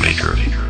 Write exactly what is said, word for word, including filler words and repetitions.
maker.